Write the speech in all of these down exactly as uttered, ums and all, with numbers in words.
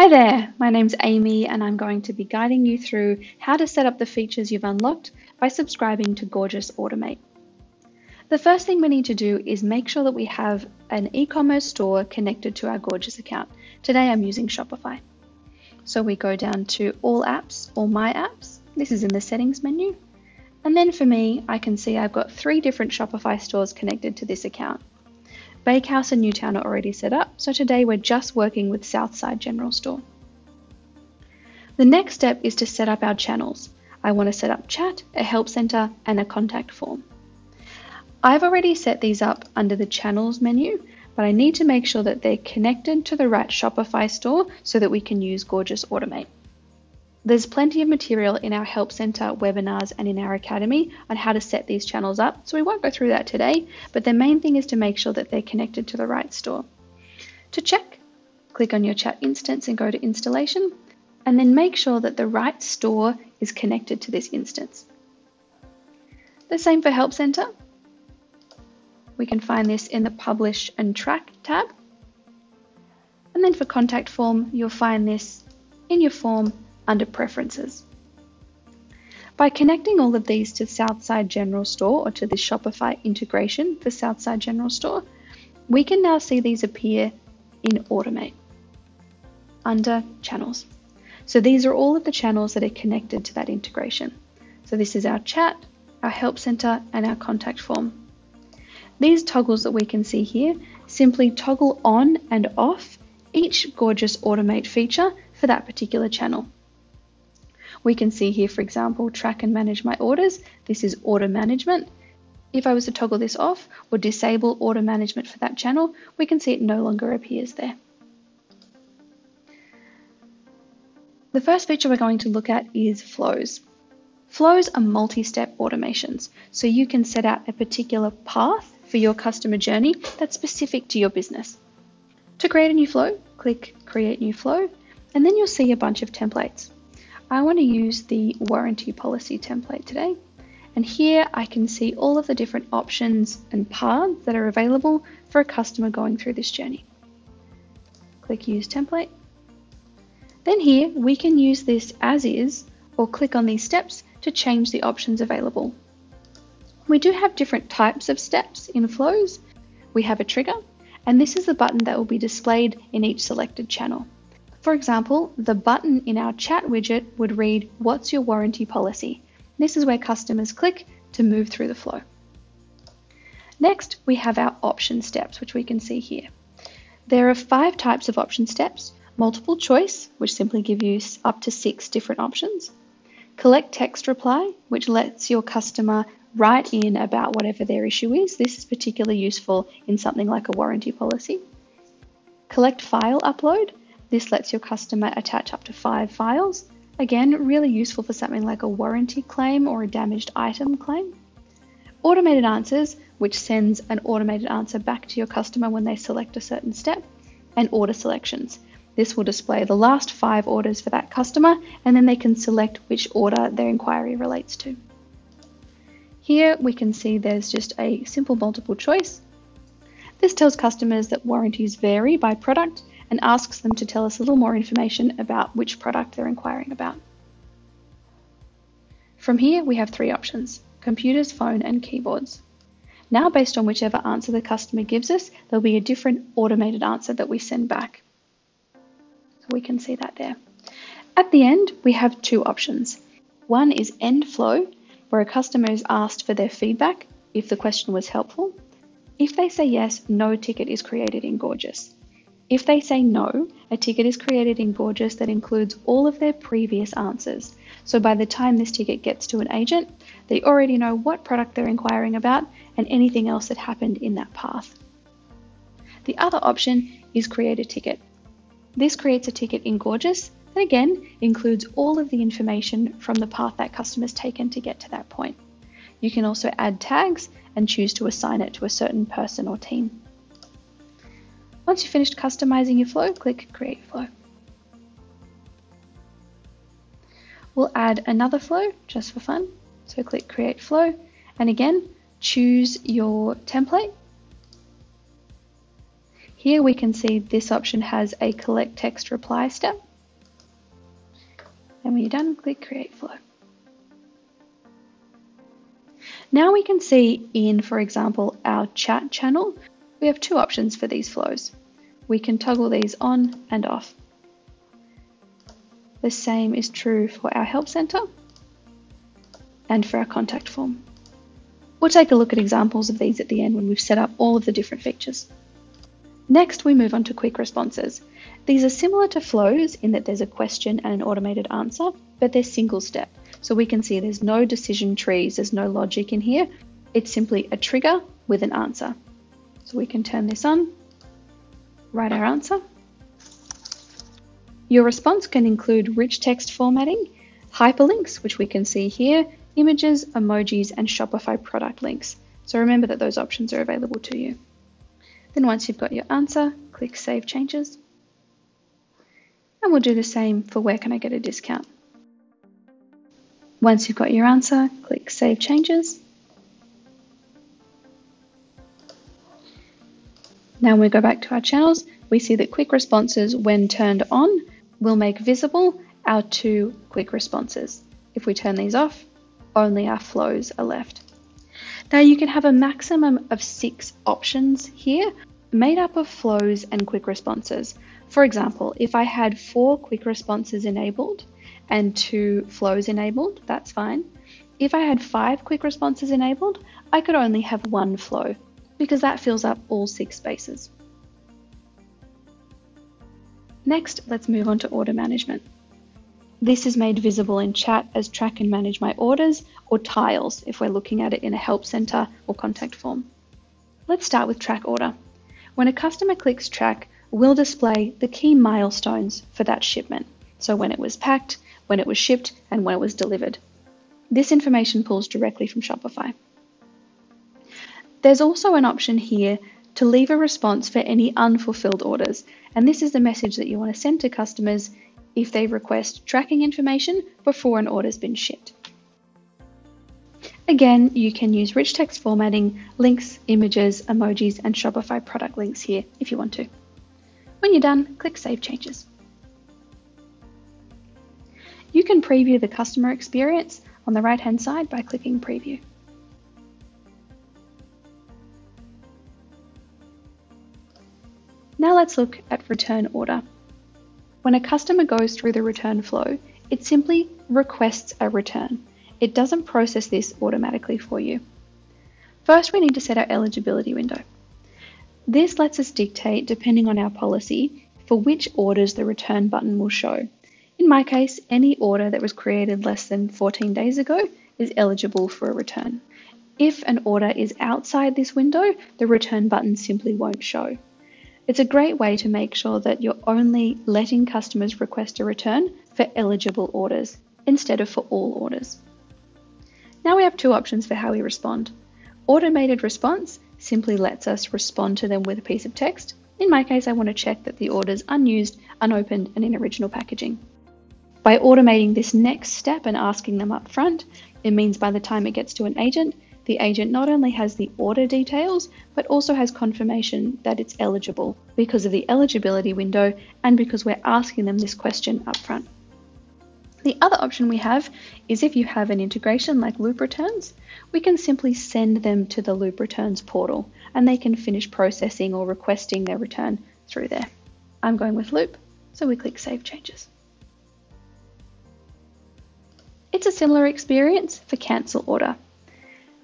Hi there, my name's Amy and I'm going to be guiding you through how to set up the features you've unlocked by subscribing to Gorgias Automate. The first thing we need to do is make sure that we have an e-commerce store connected to our Gorgias account. Today I'm using Shopify. So we go down to All Apps or My Apps. This is in the Settings menu. And then for me, I can see I've got three different Shopify stores connected to this account. Bakehouse and Newtown are already set up, so today we're just working with Southside General Store. The next step is to set up our channels. I want to set up chat, a help center, and a contact form. I've already set these up under the channels menu, but I need to make sure that they're connected to the right Shopify store so that we can use Gorgias Automate. There's plenty of material in our Help Center webinars and in our Academy on how to set these channels up, so we won't go through that today, but the main thing is to make sure that they're connected to the right store. To check, click on your chat instance and go to Installation, and then make sure that the right store is connected to this instance. The same for Help Center. We can find this in the Publish and Track tab. And then for Contact Form, you'll find this in your form under Preferences. By connecting all of these to Southside General Store or to the Shopify integration for Southside General Store, we can now see these appear in Automate under Channels. So these are all of the channels that are connected to that integration. So this is our chat, our help center, and our contact form. These toggles that we can see here simply toggle on and off each Gorgias Automate feature for that particular channel. We can see here, for example, track and manage my orders. This is order management. If I was to toggle this off or disable order management for that channel, we can see it no longer appears there. The first feature we're going to look at is flows. Flows are multi-step automations, so you can set out a particular path for your customer journey that's specific to your business. To create a new flow, click Create New Flow, and then you'll see a bunch of templates. I want to use the warranty policy template today, and here I can see all of the different options and paths that are available for a customer going through this journey. Click Use Template. Then here we can use this as is or click on these steps to change the options available. We do have different types of steps in flows. We have a trigger, and this is the button that will be displayed in each selected channel. For example, the button in our chat widget would read, "What's your warranty policy?" This is where customers click to move through the flow. Next, we have our option steps, which we can see here. There are five types of option steps: multiple choice, which simply give you up to six different options; collect text reply, which lets your customer write in about whatever their issue is. This is particularly useful in something like a warranty policy; collect file upload. This lets your customer attach up to five files. Again, really useful for something like a warranty claim or a damaged item claim. Automated answers, which sends an automated answer back to your customer when they select a certain step. And order selections. This will display the last five orders for that customer, and then they can select which order their inquiry relates to. Here we can see there's just a simple multiple choice. This tells customers that warranties vary by product and asks them to tell us a little more information about which product they're inquiring about. From here, we have three options: computers, phone, and keyboards. Now, based on whichever answer the customer gives us, there'll be a different automated answer that we send back. So we can see that there. At the end, we have two options. One is end flow, where a customer is asked for their feedback if the question was helpful. If they say yes, no ticket is created in Gorgias. If they say no, a ticket is created in Gorgias that includes all of their previous answers. So by the time this ticket gets to an agent, they already know what product they're inquiring about and anything else that happened in that path. The other option is create a ticket. This creates a ticket in Gorgias that again includes all of the information from the path that customer's taken to get to that point. You can also add tags and choose to assign it to a certain person or team. Once you've finished customizing your flow, click Create Flow. We'll add another flow just for fun. So click Create Flow, and again, choose your template. Here we can see this option has a collect text reply step. And when you're done, click Create Flow. Now we can see in, for example, our chat channel, we have two options for these flows. We can toggle these on and off. The same is true for our help center and for our contact form. We'll take a look at examples of these at the end when we've set up all of the different features. Next, we move on to quick responses. These are similar to flows in that there's a question and an automated answer, but they're single step. So we can see there's no decision trees, there's no logic in here. It's simply a trigger with an answer. So we can turn this on, write our answer. Your response can include rich text formatting, hyperlinks, which we can see here, images, emojis, and Shopify product links. So remember that those options are available to you. Then once you've got your answer, click Save Changes. And we'll do the same for Where Can I Get a Discount? Once you've got your answer, click Save Changes. Now when we go back to our channels, we see that quick responses, when turned on, will make visible our two quick responses. If we turn these off, only our flows are left. Now you can have a maximum of six options here, made up of flows and quick responses. For example, if I had four quick responses enabled and two flows enabled, that's fine. If I had five quick responses enabled, I could only have one flow because that fills up all six spaces. Next, let's move on to order management. This is made visible in chat as track and manage my orders, or tiles if we're looking at it in a help center or contact form. Let's start with track order. When a customer clicks track, we'll display the key milestones for that shipment. So when it was packed, when it was shipped, and when it was delivered. This information pulls directly from Shopify. There's also an option here to leave a response for any unfulfilled orders. And this is the message that you want to send to customers if they request tracking information before an order's been shipped. Again, you can use rich text formatting, links, images, emojis, and Shopify product links here if you want to. When you're done, click Save Changes. You can preview the customer experience on the right-hand side by clicking Preview. Now let's look at return order. When a customer goes through the return flow, it simply requests a return. It doesn't process this automatically for you. First, we need to set our eligibility window. This lets us dictate, depending on our policy, for which orders the return button will show. In my case, any order that was created less than fourteen days ago is eligible for a return. If an order is outside this window, the return button simply won't show. It's a great way to make sure that you're only letting customers request a return for eligible orders instead of for all orders. Now we have two options for how we respond. Automated response simply lets us respond to them with a piece of text. In my case, I want to check that the order's unused, unopened, and in original packaging. By automating this next step and asking them up front, it means by the time it gets to an agent, the agent not only has the order details, but also has confirmation that it's eligible because of the eligibility window and because we're asking them this question up front. The other option we have is if you have an integration like Loop Returns, we can simply send them to the Loop Returns portal and they can finish processing or requesting their return through there. I'm going with Loop, so we click Save Changes. It's a similar experience for cancel order.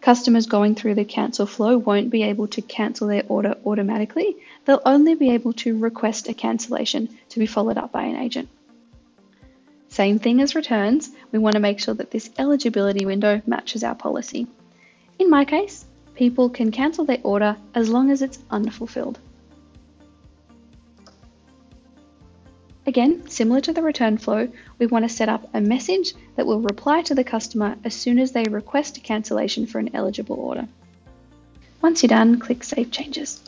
Customers going through the cancel flow won't be able to cancel their order automatically. They'll only be able to request a cancellation to be followed up by an agent. Same thing as returns. We want to make sure that this eligibility window matches our policy. In my case, people can cancel their order as long as it's unfulfilled. Again, similar to the return flow, we want to set up a message that will reply to the customer as soon as they request a cancellation for an eligible order. Once you're done, click Save Changes.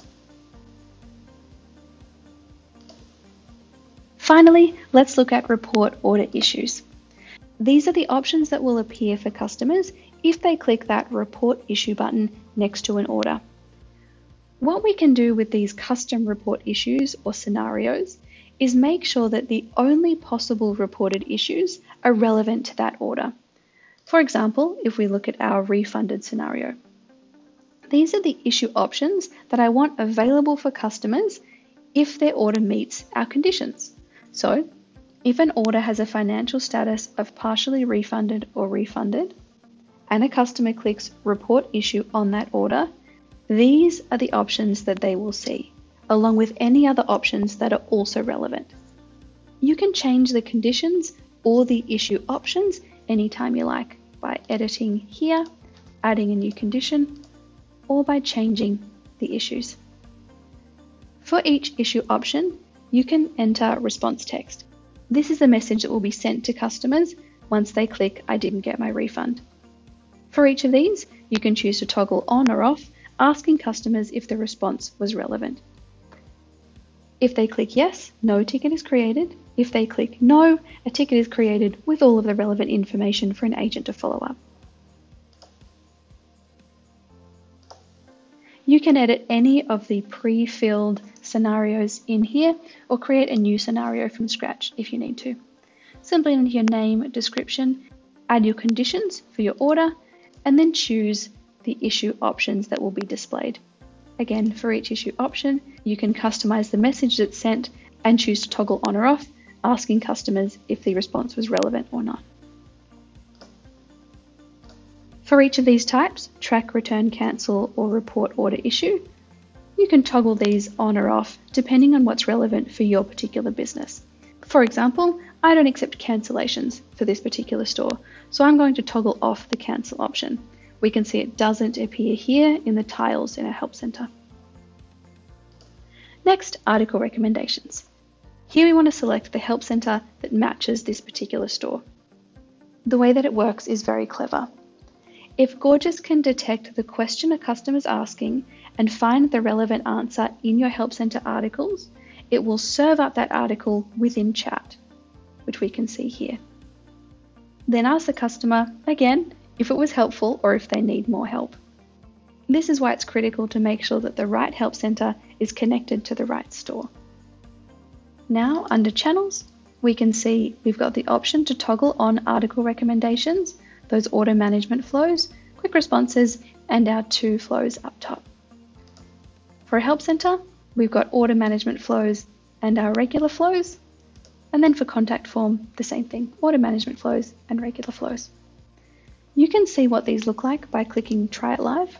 Finally, let's look at report order issues. These are the options that will appear for customers if they click that report issue button next to an order. What we can do with these custom report issues or scenarios is make sure that the only possible reported issues are relevant to that order. For example, if we look at our refunded scenario, these are the issue options that I want available for customers if their order meets our conditions. So, if an order has a financial status of partially refunded or refunded, and a customer clicks Report Issue on that order, these are the options that they will see, along with any other options that are also relevant. You can change the conditions or the issue options anytime you like by editing here, adding a new condition, or by changing the issues. For each issue option, you can enter response text. This is a message that will be sent to customers once they click I didn't get my refund. For each of these, you can choose to toggle on or off, asking customers if the response was relevant. If they click yes, no ticket is created. If they click no, a ticket is created with all of the relevant information for an agent to follow up. You can edit any of the pre-filled scenarios in here or create a new scenario from scratch if you need to. Simply enter your name, description, add your conditions for your order, and then choose the issue options that will be displayed. Again, for each issue option, you can customize the message that's sent and choose to toggle on or off, asking customers if the response was relevant or not. For each of these types, track, return, cancel, or report order issue, you can toggle these on or off depending on what's relevant for your particular business. For example, I don't accept cancellations for this particular store, so I'm going to toggle off the cancel option. We can see it doesn't appear here in the tiles in our help center. Next, article recommendations. Here we want to select the help center that matches this particular store. The way that it works is very clever. If Gorgias can detect the question a customer is asking and find the relevant answer in your help center articles, it will serve up that article within chat, which we can see here. Then ask the customer again if it was helpful or if they need more help. This is why it's critical to make sure that the right help center is connected to the right store. Now, under channels, we can see we've got the option to toggle on article recommendations, those order management flows, quick responses, and our two flows up top. For a help center, we've got order management flows and our regular flows. And then for contact form, the same thing, order management flows and regular flows. You can see what these look like by clicking Try It Live.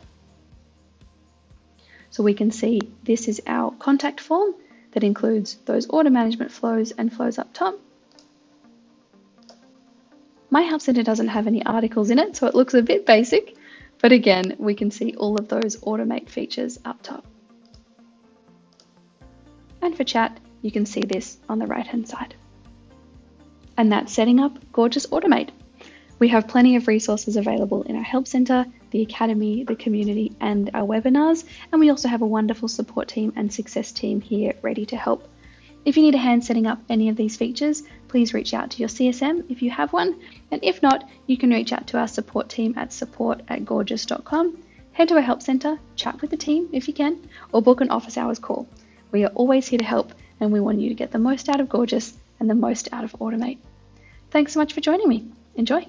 So we can see this is our contact form that includes those order management flows and flows up top. My help center doesn't have any articles in it, so it looks a bit basic, but again, we can see all of those automate features up top. And for chat, you can see this on the right-hand side. And that's setting up Gorgias Automate. We have plenty of resources available in our Help Centre, the Academy, the community, and our webinars. And we also have a wonderful support team and success team here ready to help. If you need a hand setting up any of these features, please reach out to your C S M if you have one. And if not, you can reach out to our support team at support at gorgias dot com. Head to our Help Centre, chat with the team if you can, or book an office hours call. We are always here to help, and we want you to get the most out of Gorgias and the most out of Automate. Thanks so much for joining me. Enjoy.